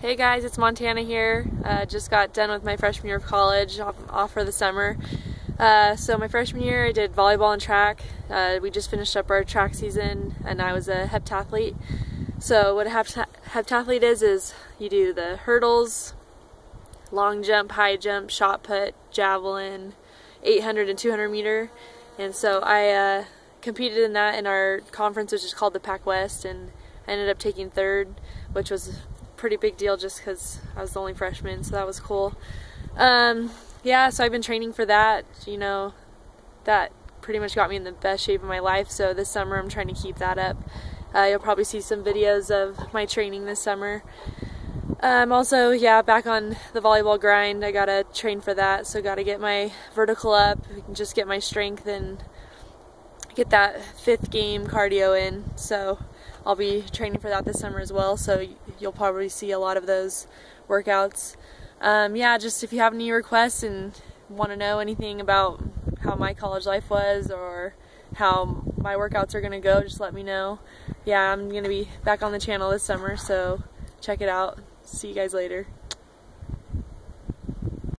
Hey guys, it's Montana here. Just got done with my freshman year of college, off for the summer. So my freshman year I did volleyball and track. We just finished up our track season and I was a heptathlete. So what a heptathlete is you do the hurdles, long jump, high jump, shot put, javelin, 800 and 200 meter. And so I competed in that in our conference, which is called the PacWest, and I ended up taking third, which was pretty big deal just because I was the only freshman, so that was cool. Yeah, so I've been training for that. You know, that pretty much got me in the best shape of my life, so this summer I'm trying to keep that up. You'll probably see some videos of my training this summer. Also, yeah, back on the volleyball grind. I gotta train for that, so gotta get my vertical up, just get my strength and get that fifth game cardio in, so I'll be training for that this summer as well, so you'll probably see a lot of those workouts. Yeah, just if you have any requests and want to know anything about how my college life was or how my workouts are going to go, just let me know. Yeah, I'm going to be back on the channel this summer, so check it out. See you guys later.